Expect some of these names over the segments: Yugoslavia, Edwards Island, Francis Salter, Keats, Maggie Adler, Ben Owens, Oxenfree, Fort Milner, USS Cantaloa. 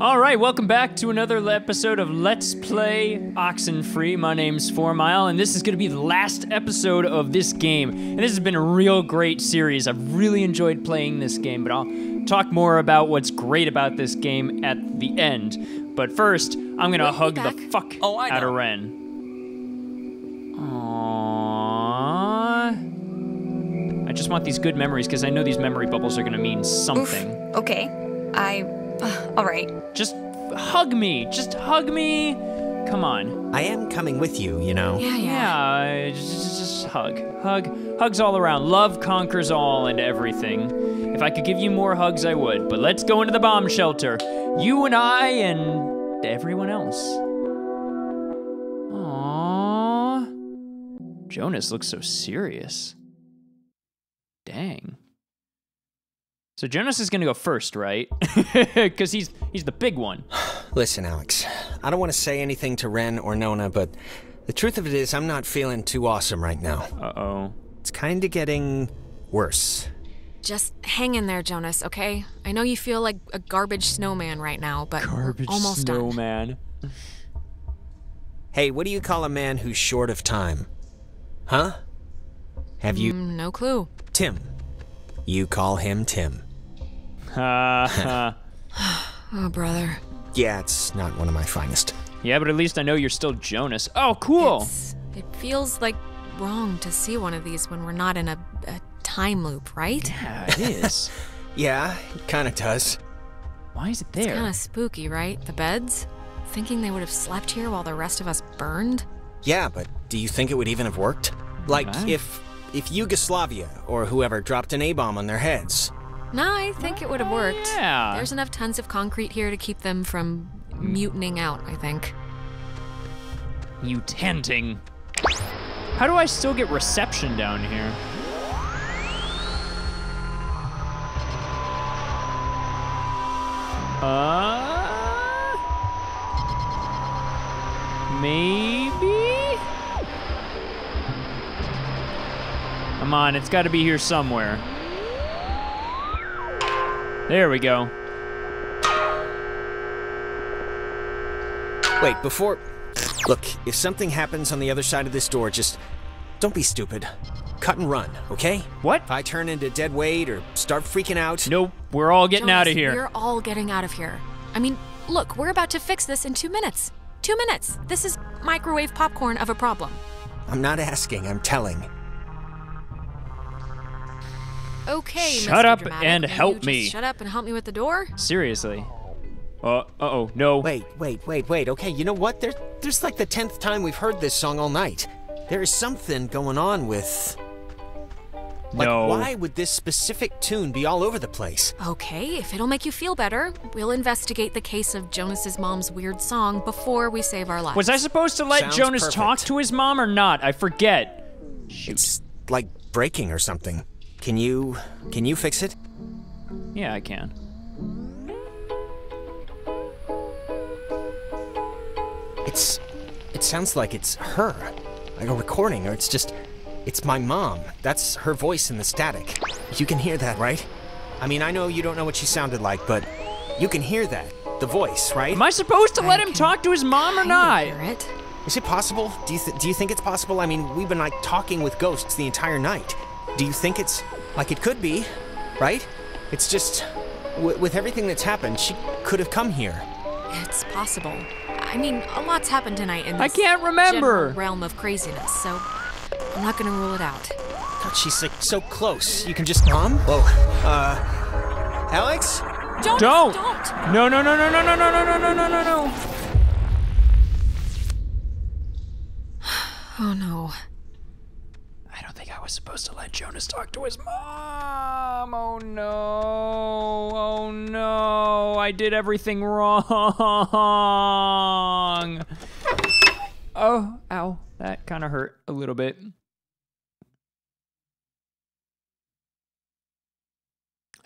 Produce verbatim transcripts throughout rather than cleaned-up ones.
Alright, welcome back to another episode of Let's Play Oxenfree. My name's Four Mile, and this is going to be the last episode of this game. And this has been a real great series. I've really enjoyed playing this game, but I'll talk more about what's great about this game at the end. But first, I'm going to hug the fuck oh, I know. out of Ren. Aww. I just want these good memories, because I know these memory bubbles are going to mean something. Oof. Okay. I... Uh, all right. Just hug me. Just hug me. Come on. I am coming with you, you know. Yeah, yeah. yeah just, just, just hug. Hug. Hugs all around. Love conquers all and everything. If I could give you more hugs, I would. But let's go into the bomb shelter. You and I and everyone else. Aww. Jonas looks so serious. Dang. So Jonas is gonna go first, right? Because he's he's the big one. Listen, Alex, I don't want to say anything to Ren or Nona, but the truth of it is I'm not feeling too awesome right now. Uh-oh. It's kind of getting worse. Just hang in there, Jonas, okay? I know you feel like a garbage snowman right now, but garbage almost snowman. done. Hey, what do you call a man who's short of time? Huh? Have you... Mm, no clue. Tim. You call him Tim. Uh, oh, brother. Yeah, it's not one of my finest. Yeah, but at least I know you're still Jonas. Oh, cool. It's, it feels like wrong to see one of these when we're not in a, a time loop, right? Yeah, it is. Yeah, it kind of does. Why is it there? It's kind of spooky, right? The beds? Thinking they would have slept here while the rest of us burned? Yeah, but do you think it would even have worked? Like, right. if... If Yugoslavia or whoever dropped an A-bomb on their heads. No, I think it would have worked. Yeah. There's enough tons of concrete here to keep them from mutinying out, I think. Mutanting. How do I still get reception down here? Uh... Maybe? Come on, it's gotta be here somewhere. There we go. Wait, before... Look, if something happens on the other side of this door, just... Don't be stupid. Cut and run, okay? What? If I turn into dead weight or start freaking out... Nope, we're all getting Jonas, out of here. We're all getting out of here. I mean, look, we're about to fix this in two minutes. Two minutes! This is microwave popcorn of a problem. I'm not asking, I'm telling. Okay, shut Mister up Dramatic. and Can help me. Shut up and help me with the door? Seriously. Uh, uh-oh, no. Wait, wait, wait, wait. Okay, you know what? There's, there's like the tenth time we've heard this song all night. There is something going on with... Like, no. Why would this specific tune be all over the place? Okay, if it'll make you feel better, we'll investigate the case of Jonas's mom's weird song before we save our lives. Was I supposed to let Sounds Jonas perfect. talk to his mom or not? I forget. Shoot. It's like breaking or something. Can you... can you fix it? Yeah, I can. It's... it sounds like it's her. Like a recording, or it's just... it's my mom. That's her voice in the static. You can hear that, right? I mean, I know you don't know what she sounded like, but... you can hear that. The voice, right? Am I supposed to I let him talk to his mom or not? Hear it. Is it possible? Do you, th do you think it's possible? I mean, we've been, like, talking with ghosts the entire night. Do you think it's... like it could be, right? It's just... W with everything that's happened, she could have come here. It's possible. I mean, a lot's happened tonight in this I can't remember. realm of craziness, so I'm not gonna rule it out. God, she's like so close. You can just... Mom? Whoa. Uh... Alex? Don't! Don't! Don't. No, no, no, no, no, no, no, no, no, no, no, no. Oh, no. Supposed to let Jonas talk to his mom. Oh no. Oh no. I did everything wrong. Oh, ow. That kind of hurt a little bit.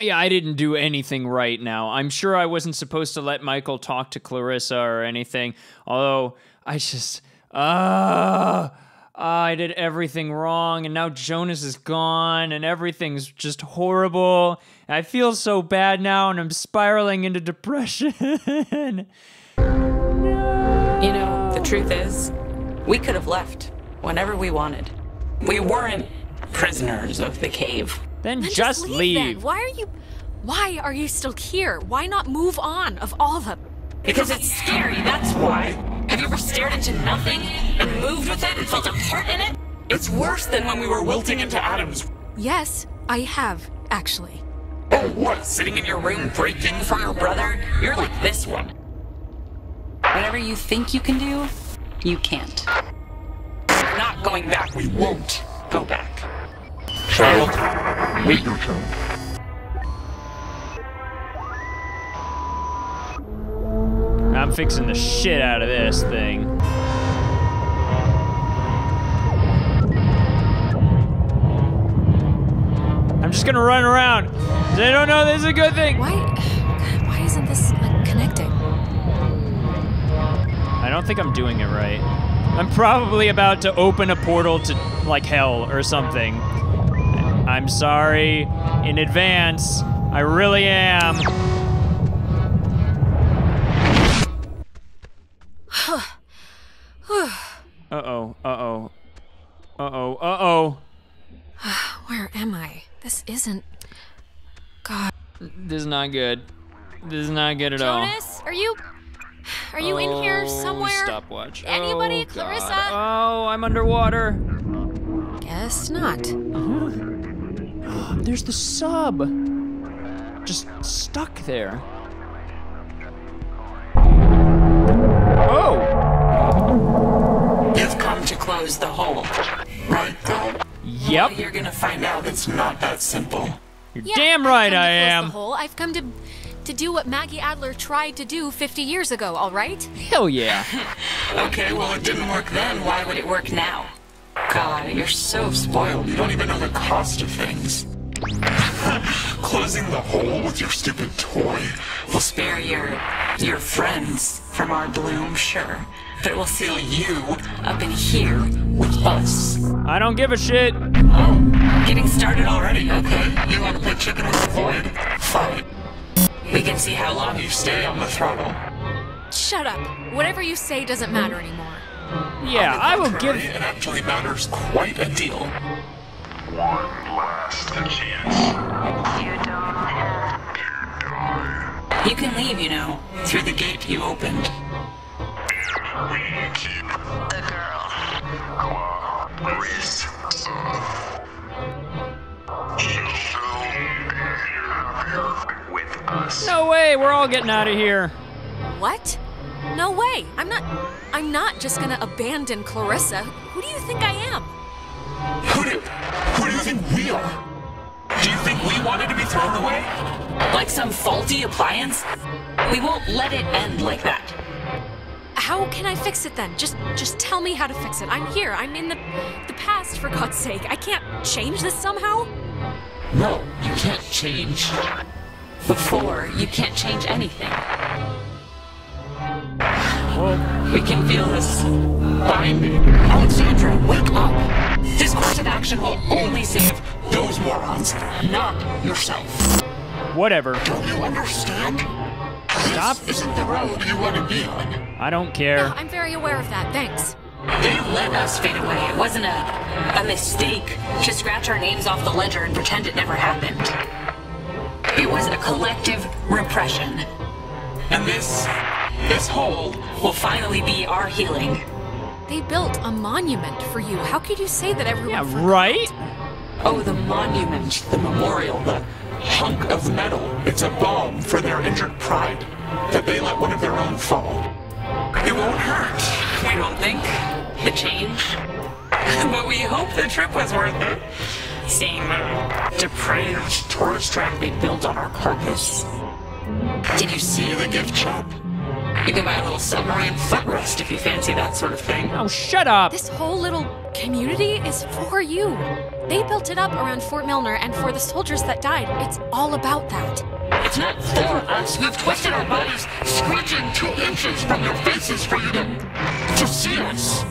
Yeah, I didn't do anything right now. I'm sure I wasn't supposed to let Michael talk to Clarissa or anything. Although, I just... Uh, uh, I did everything wrong, and now Jonas is gone, and everything's just horrible. I feel so bad now, and I'm spiraling into depression. No. You know, the truth is, we could have left whenever we wanted. We weren't prisoners of the cave. Then, then just, just leave. leave. Then. Why are you... Why are you still here? Why not move on of all of them? Because it's scary, that's why. Have you ever stared into nothing and moved with it and felt a part in it? It's worse than when we were wilting into atoms. Yes, I have, actually. Oh, what? Sitting in your room breaking for your brother? You're like this one. Whatever you think you can do, you can't. We're not going back. We won't go back. Charlotte, wait your turn. I'm fixing the shit out of this thing. I'm just gonna run around. They don't know this is a good thing. Why? God, why isn't this like connecting? I don't think I'm doing it right. I'm probably about to open a portal to like hell or something. I'm sorry in advance. I really am. Uh-oh, uh-oh, uh-oh, uh-oh. Where am I? This isn't... God. This is not good. This is not good at Jonas, all. Jonas, are you... Are you oh, in here somewhere? Stopwatch. Anybody? Oh, Clarissa? God. Oh, I'm underwater. Guess not. Uh-huh. There's the sub. Just stuck there. Oh! You've come to close the hole, right, Dad? Yep. Well, you're gonna find out it's not that simple. You're yeah, damn right I am. I've come to close the hole. I've come to, to do what Maggie Adler tried to do fifty years ago, all right? Hell yeah. Okay, well, it didn't work then. Why would it work now? God, you're so spoiled. You don't even know the cost of things. Closing the hole with your stupid toy will spare your, your friends from our bloom, sure. But it will seal you up in here with us. I don't give a shit. Oh, getting started already, okay? You want to play chicken with the void? Fine. We can see how long you stay on the throttle. Shut up. Whatever you say doesn't matter anymore. Yeah, I will give... It actually matters quite a deal. One last chance. You don't have to die. You can leave, you know, through the gate you opened. We keep the girl. With us. No way, we're all getting out of here. What? No way. I'm not I'm not just gonna abandon Clarissa. Who do you think I am? Who do who do you think we are? Do you think we wanted to be thrown away? Like some faulty appliance? We won't let it end like that. How can I fix it then? Just just tell me how to fix it. I'm here. I'm in the, the past, for God's sake. I can't change this somehow? No, you can't change. Before, you can't change anything. Well, we can feel this binding. Alexandra, wake up! This course of action will only save those morons, not yourself. Whatever. Don't you understand? Stop. This isn't the road you want to be on. I don't care. No, I'm very aware of that, thanks. They let us fade away. It wasn't a, a mistake to scratch our names off the ledger and pretend it never happened. It was a collective repression. And this, this hole will finally be our healing. They built a monument for you. How could you say that everyone Yeah, forgot? Right? Oh, the monument, the memorial, the hunk of metal. It's a bomb for their injured pride that they let one of their own fall. It won't hurt, we don't think, the change. But we hope the trip was worth it. Seeing the depraved tourist track they built on our carcass. Did you see the gift shop? You can buy a little submarine footrest if you fancy that sort of thing. Oh, shut up! This whole little community is for you. They built it up around Fort Milner and for the soldiers that died. It's all about that. It's not for us. We've twisted our bodies, scratching two inches from your faces for you to, to see us.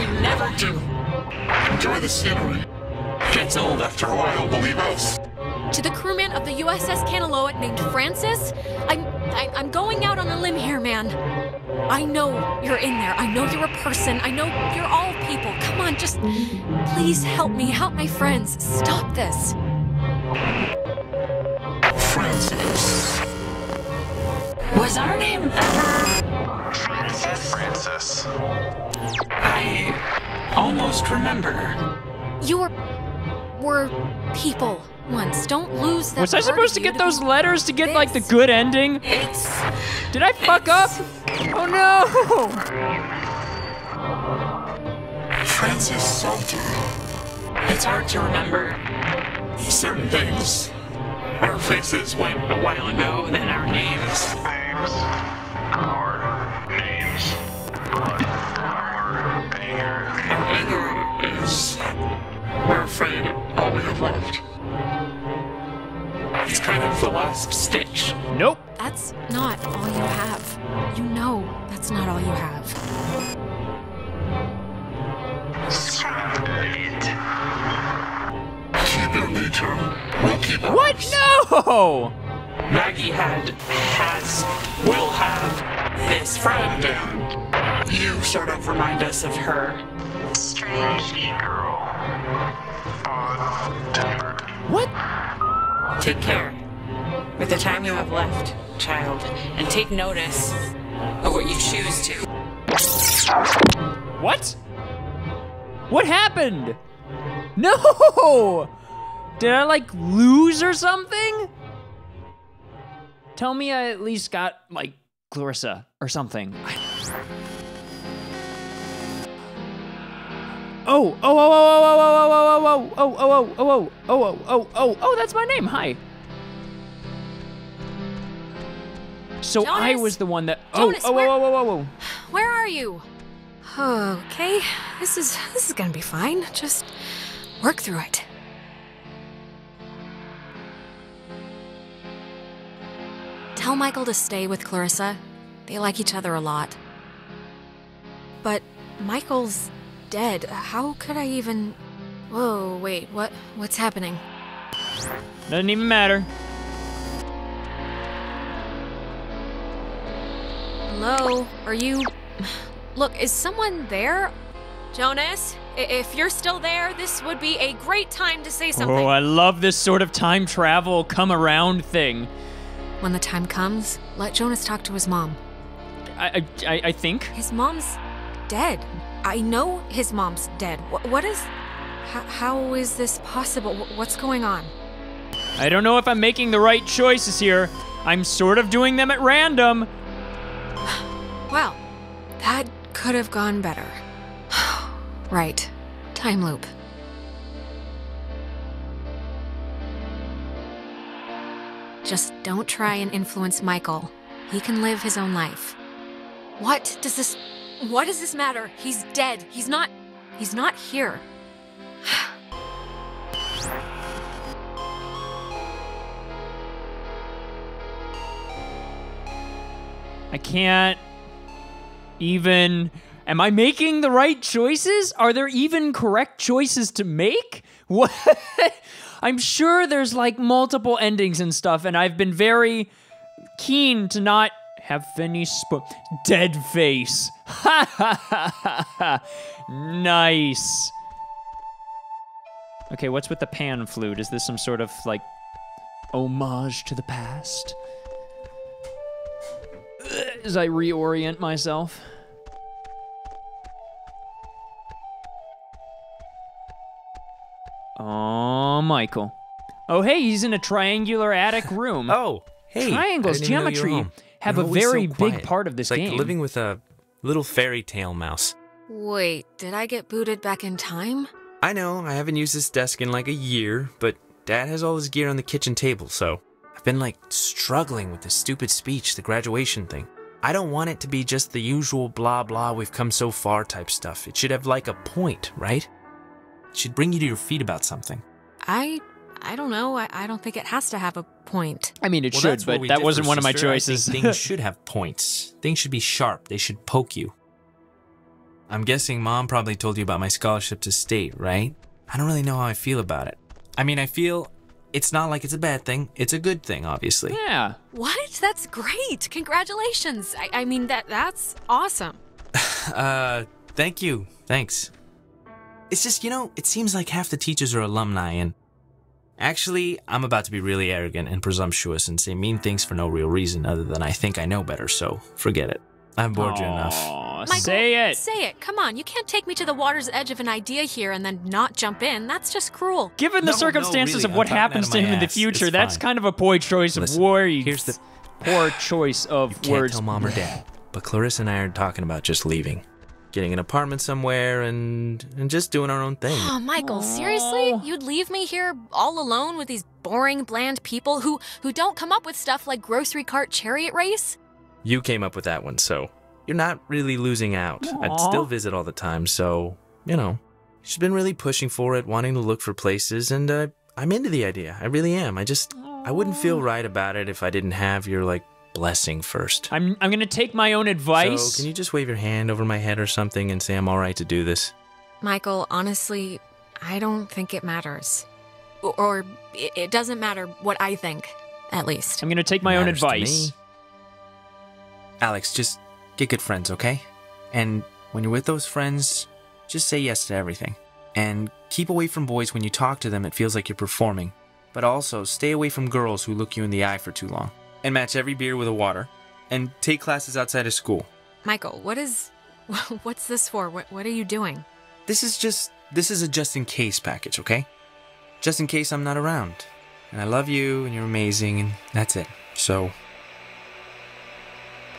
we never do. Enjoy the scenery. Gets old after a while, believe us. To the crewman of the U S S Cantaloa named Francis, I'm, I, I'm going out on a limb here, man. I know you're in there. I know you're a person. I know you're all people. Come on, just please help me. Help my friends. Stop this. Francis. Was our name ever... Francis? Francis. I almost remember. You were... were people. Once. Don't lose that. Was I supposed to get those letters to get like the good ending? It's, Did I fuck up? Oh no! Francis Salter. It's hard to remember certain things. Our faces went a while ago, then our names. Names. Our names. But our anger. Our anger is. We're afraid all we have left. It's kind of the last stitch. Nope. That's not all you have. You know that's not all you have. Stop it. Keep your nature. We'll keep ours. What? No! Maggie had, has, will have this friend. And you sort of remind us of her. Strange girl. On tempered. What? Take care. With the time you have left, child, and take notice of what you choose to. What? What happened? No! Did I, like, lose or something? Tell me I at least got, like, Clarissa or something. Oh, oh, oh, oh, oh, oh, oh, oh, oh, oh, oh, oh, oh, oh, oh, oh, oh, that's my name. Hi. So I was the one that. Oh, oh, oh, oh, oh. Where are you? Okay, this is this is gonna be fine. Just work through it. Tell Michael to stay with Clarissa. They like each other a lot. But Michael's dead. How could I even... Whoa, wait, what? What's happening? Doesn't even matter. Hello? Are you... Look, is someone there? Jonas, if you're still there, this would be a great time to say something. Oh, I love this sort of time travel come around thing. When the time comes, let Jonas talk to his mom. I, I, I think? His mom's dead. I know his mom's dead. What, what is... How, how is this possible? What's going on? I don't know if I'm making the right choices here. I'm sort of doing them at random. Well, that could have gone better. Right. Time loop. Just don't try and influence Michael. He can live his own life. What does this... What does this matter? He's dead. He's not... He's not here. I can't... even... Am I making the right choices? Are there even correct choices to make? What? I'm sure there's, like, multiple endings and stuff, and I've been very keen to not... have any sp- dead face. Ha ha ha ha. Nice. Okay, what's with the pan flute? Is this some sort of like homage to the past? As I reorient myself. Oh, Michael. Oh, hey, he's in a triangular attic room. Oh, hey. Triangles, geometry. Have a very big part of this game. It's like living with a little fairy tale mouse. Wait, did I get booted back in time? I know, I haven't used this desk in like a year, but Dad has all his gear on the kitchen table, so I've been like struggling with the stupid speech, the graduation thing. I don't want it to be just the usual blah blah we've come so far type stuff. It should have like a point, right? It should bring you to your feet about something. I... I don't know. I, I don't think it has to have a point. I mean, it well, should, but that wasn't one of my choices. Things should have points. Things should be sharp. They should poke you. I'm guessing Mom probably told you about my scholarship to state, right? I don't really know how I feel about it. I mean, I feel it's not like it's a bad thing. It's a good thing, obviously. Yeah. What? That's great. Congratulations. I, I mean, that that's awesome. uh, thank you. Thanks. It's just, you know, it seems like half the teachers are alumni, and actually, I'm about to be really arrogant and presumptuous and say mean things for no real reason other than I think I know better, so forget it. I've bored Aww, you enough. Michael, say it. Say it. Come on. You can't take me to the water's edge of an idea here and then not jump in. That's just cruel. Given the no, circumstances no, really. of what happens to him ass. in the future, that's kind of a poor choice Listen, of words. Here's the poor choice of you can't words. Tell Mom or Dad, but Clarissa and I are talking about just leaving, getting an apartment somewhere, and and just doing our own thing. Oh, Michael, Aww. seriously? You'd leave me here all alone with these boring, bland people who who don't come up with stuff like grocery cart chariot race? You came up with that one, so you're not really losing out. Aww. I'd still visit all the time, so, you know. She's been really pushing for it, wanting to look for places, and uh, I'm into the idea. I really am. I just, Aww. I wouldn't feel right about it if I didn't have your, like, blessing first. I'm, I'm going to take my own advice. So, can you just wave your hand over my head or something and say I'm all right to do this? Michael, honestly, I don't think it matters. Or, or it doesn't matter what I think, at least. I'm going to take my own advice. Alex, just get good friends, okay? And when you're with those friends, just say yes to everything. And keep away from boys. When you talk to them, it feels like you're performing. But also, stay away from girls who look you in the eye for too long. And match every beer with a water. And take classes outside of school. Michael, what is... What's this for? What, what are you doing? This is just... This is a just-in-case package, okay? Just in case I'm not around. And I love you, and you're amazing, and that's it. So...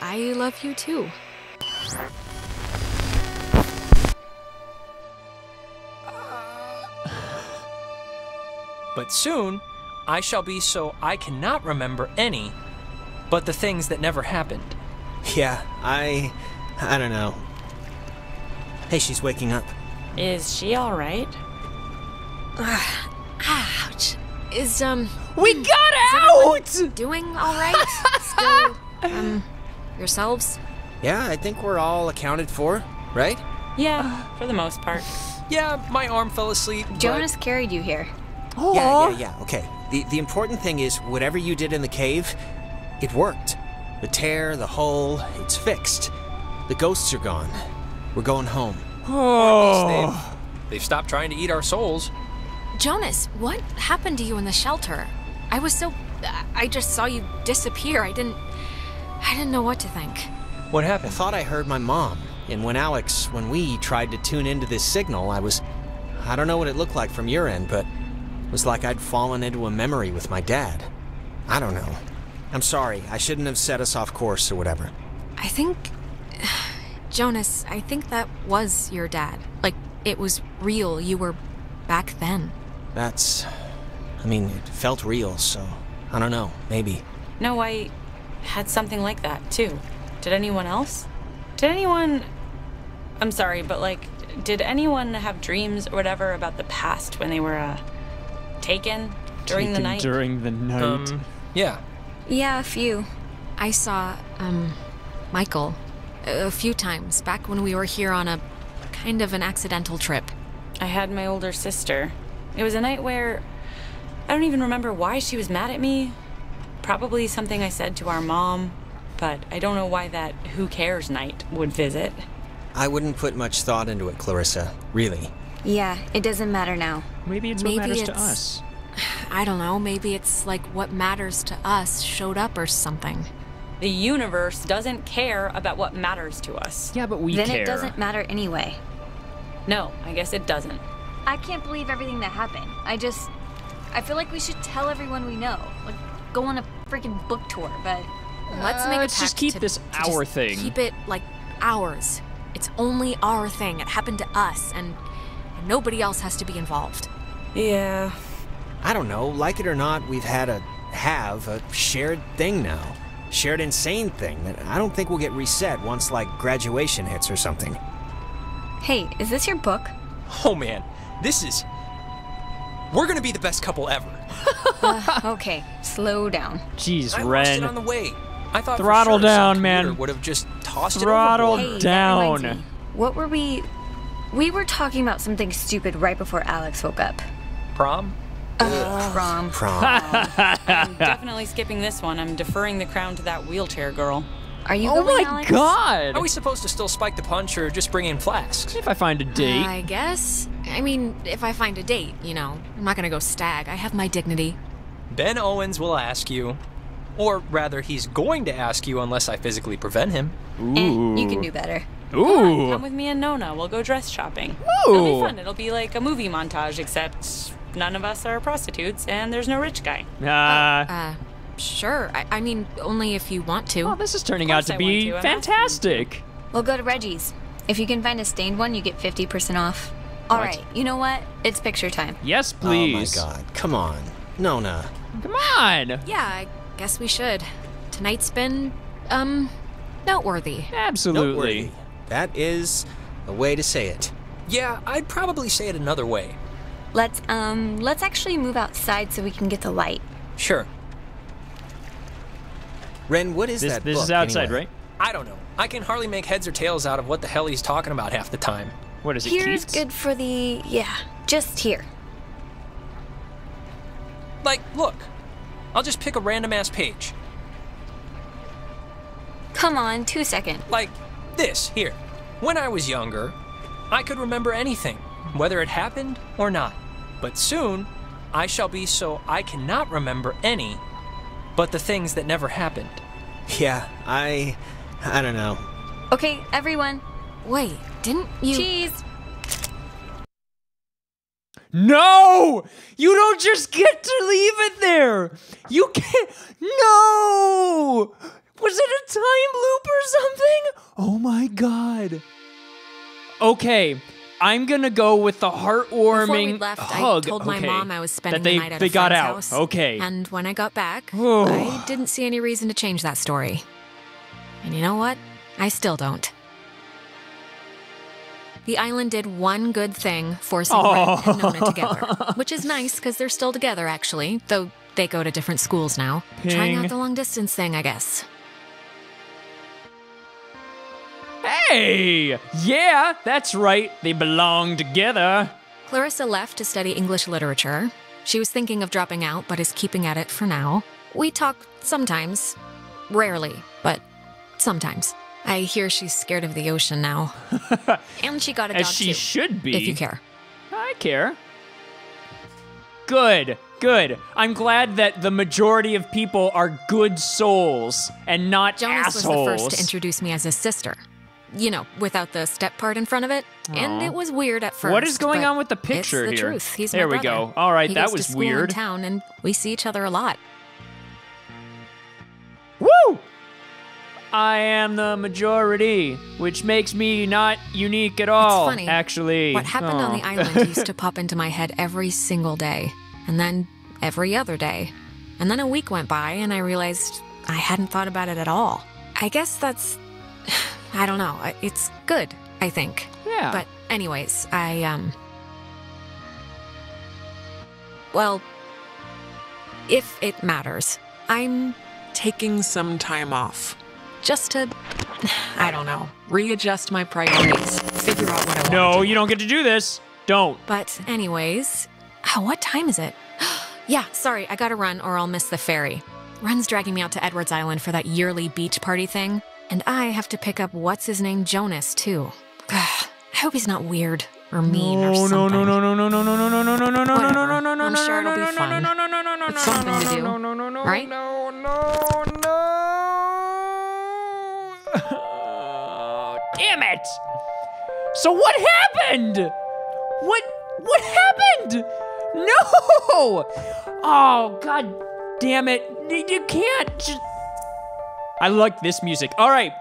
I love you too. But soon, I shall be so I cannot remember any, but the things that never happened. Yeah, I... I don't know. Hey, she's waking up. Is she alright? Ouch. Is, um... We got out! Doing alright? Still, um... yourselves? Yeah, I think we're all accounted for, right? Yeah, for the most part. Yeah, my arm fell asleep. Jonas but... carried you here. Aww. Yeah, yeah, yeah, okay. The, the important thing is, whatever you did in the cave, it worked. The tear, the hole, it's fixed. The ghosts are gone. We're going home. Oh. Or at least they've, they've stopped trying to eat our souls. Jonas, what happened to you in the shelter? I was so... I just saw you disappear. I didn't... I didn't know what to think. What happened? I thought I heard my mom, and when Alex, when we tried to tune into this signal, I was... I don't know what it looked like from your end, but it was like I'd fallen into a memory with my dad. I don't know. I'm sorry, I shouldn't have set us off course or whatever. I think... Jonas, I think that was your dad. Like, it was real. You were back then. That's... I mean, it felt real, so... I don't know, maybe. No, I... had something like that, too. Did anyone else? Did anyone... I'm sorry, but, like, did anyone have dreams or whatever about the past when they were, uh, taken during taken the night? during the night. Um, yeah. Yeah, a few. I saw, um, Michael a, a few times back when we were here on a kind of an accidental trip. I had my older sister. It was a night where I don't even remember why she was mad at me. Probably something I said to our mom, but I don't know why that who cares night would visit. I wouldn't put much thought into it, Clarissa. Really. Yeah, it doesn't matter now. Maybe it's what matters to us. I don't know, maybe it's like what matters to us showed up or something. The universe doesn't care about what matters to us. Yeah, but we care. Then it doesn't matter anyway. No, I guess it doesn't. I can't believe everything that happened. I just... I feel like we should tell everyone we know. Like, go on a freaking book tour, but let's make uh, a pact just keep to, this our thing. Keep it like ours. It's only our thing. It happened to us, and nobody else has to be involved. Yeah. I don't know. Like it or not, we've had a have a shared thing now, shared insane thing that I don't think will get reset once like graduation hits or something. Hey, is this your book? Oh man, this is. We're gonna be the best couple ever. uh, okay, slow down. Jeez, I Ren. I lost it on the way. I thought throttle for sure down, man. Would have just tossed throttle it. Throttle down. Hey, What were we... We were talking about something stupid right before Alex woke up. Prom? Uh, prom. Prom. uh, I'm definitely skipping this one. I'm deferring the crown to that wheelchair girl. Are you oh going, my Alex? God! Are we supposed to still spike the punch or just bring in flasks? If I find a date. Uh, I guess. I mean, if I find a date, you know. I'm not gonna go stag. I have my dignity. Ben Owens will ask you. Or rather, he's going to ask you unless I physically prevent him. Ooh. And you can do better. Ooh. Come on, come with me and Nona. We'll go dress shopping. Ooh. It'll be fun. It'll be like a movie montage, except none of us are prostitutes and there's no rich guy. Uh... uh, uh Sure. I, I mean, only if you want to. Well, this is turning out to I be to. fantastic. We'll go to Reggie's. If you can find a stained one, you get fifty percent off. All what? right. You know what? It's picture time. Yes, please. Oh, my God. Come on. Nona. Come on. Yeah, I guess we should. Tonight's been, um, noteworthy. Absolutely. Noteworthy. That is a way to say it. Yeah, I'd probably say it another way. Let's, um, let's actually move outside so we can get the light. Sure. Ren, what is this, that This book, is outside, anyway? right? I don't know. I can hardly make heads or tails out of what the hell he's talking about half the time. What is it, Here's Keats? good for the... yeah, just here. Like, look. I'll just pick a random-ass page. Come on, two second. Like, this, here. When I was younger, I could remember anything, whether it happened or not. But soon, I shall be so I cannot remember any... but the things that never happened. Yeah, I... I don't know. Okay, everyone. Wait, didn't you... Cheese! No! You don't just get to leave it there! You can't... No! Was it a time loop or something? Oh my God. Okay, I'm gonna go with the heartwarming Before we left, hug. I told my okay. mom I was spending that they, the night at they a friend's got out. house. Okay. And when I got back, oh. I didn't see any reason to change that story. And you know what? I still don't. The island did one good thing, forcing oh. Ren and Nona together, which is nice because they're still together, actually, though they go to different schools now. Ping. Trying out the long distance thing, I guess. Hey! Yeah, that's right. They belong together. Clarissa left to study English literature. She was thinking of dropping out, but is keeping at it for now. We talk sometimes. Rarely, but sometimes. I hear she's scared of the ocean now. And she got a dog, too. As she should be. If you care. I care. Good. Good. I'm glad that the majority of people are good souls and not Jonas assholes. Jonas was the first to introduce me as his sister. You know, without the step part in front of it. Aww. And it was weird at first. What is going on with the picture it's the here? Truth. He's there my we brother. go. All right, he that goes was to school weird. In town, and we see each other a lot. Woo! I am the majority, which makes me not unique at all. It's funny. Actually, what happened Aww. on the island used to pop into my head every single day. And then every other day. And then a week went by, and I realized I hadn't thought about it at all. I guess that's... I don't know. It's good, I think. Yeah. But anyways, I, um... well, if it matters, I'm... taking some time off. Just to, I don't know, readjust my priorities, figure out what I want to do. No, you don't get to do this. Don't. But anyways... Oh, what time is it? Yeah, sorry, I gotta run or I'll miss the ferry. Ren's dragging me out to Edwards Island for that yearly beach party thing, and I have to pick up what's-his-name Jonas, too. I hope he's not weird or mean or something. No, no, no, no, no, no, no, no, no, no, no, no, no, no, no, no, I'm sure it'll be fun. It's something to do, right? No, no, no! Damn it! So what happened? What? What happened? No! Oh, God damn it. You can't just... I like this music. All right.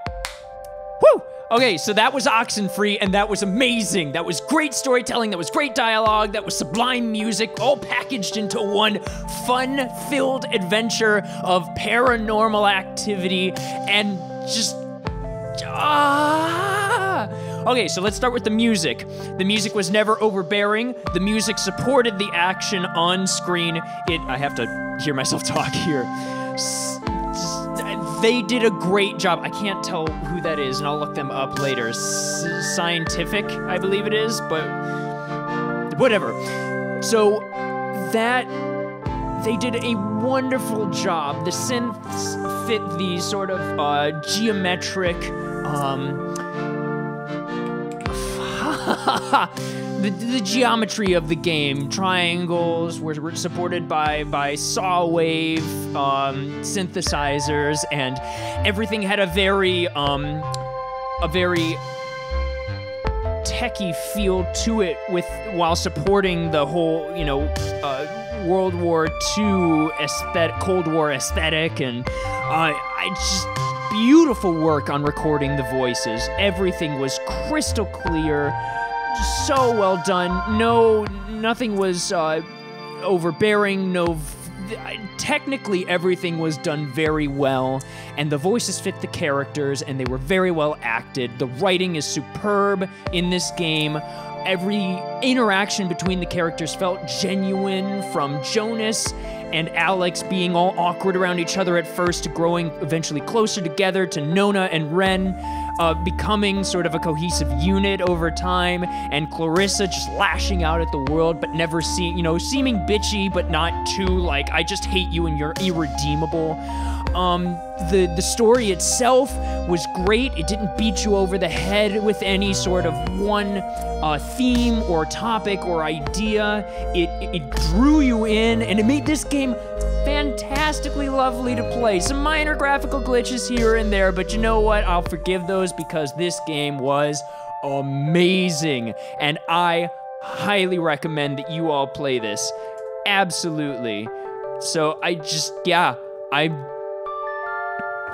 Woo! Okay, so that was Oxenfree, and that was amazing. That was great storytelling. That was great dialogue. That was sublime music, all packaged into one fun-filled adventure of paranormal activity and just... Ah! Okay, so let's start with the music. The music was never overbearing. The music supported the action on screen. It, I have to hear myself talk here. S They did a great job. I can't tell who that is, and I'll look them up later. S scientific, I believe it is, but whatever. So that, they did a wonderful job. The synths fit these sort of uh, geometric, um, the, the geometry of the game. Triangles were, were supported by, by saw wave um, synthesizers, and everything had a very, um, a very techie feel to it, with while supporting the whole, you know, uh, World War Two aesthetic, Cold War aesthetic, and uh, I just beautiful work on recording the voices. Everything was crystal clear, so well done. No, nothing was uh, overbearing. No, technically everything was done very well, and the voices fit the characters, and they were very well acted. The writing is superb in this game. Every interaction between the characters felt genuine, from Jonas and Alex being all awkward around each other at first, to growing eventually closer together, to Nona and Ren uh, becoming sort of a cohesive unit over time, and Clarissa just lashing out at the world, but never seeing, you know, seeming bitchy, but not too, like, I just hate you and you're irredeemable. Um, the, the story itself was great. It didn't beat you over the head with any sort of one uh, theme or topic or idea. It, it drew you in, and it made this game fantastically lovely to play. Some minor graphical glitches here and there, but you know what? I'll forgive those, because this game was amazing, and I highly recommend that you all play this. Absolutely. So I just, yeah, I...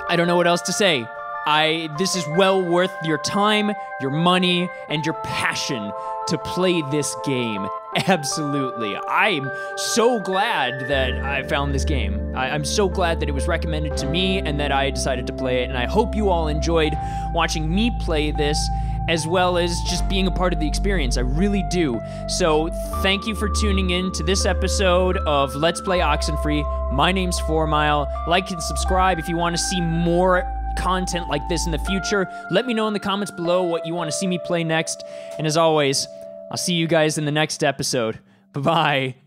I don't know what else to say. I, this is well worth your time, your money, and your passion to play this game. Absolutely. I'm so glad that I found this game. I, I'm so glad that it was recommended to me and that I decided to play it, and I hope you all enjoyed watching me play this, as well as just being a part of the experience. I really do. So thank you for tuning in to this episode of Let's Play Oxenfree. My name's four mile. Like and subscribe if you want to see more content like this in the future. Let me know in the comments below what you want to see me play next. And as always, I'll see you guys in the next episode. Bye-bye.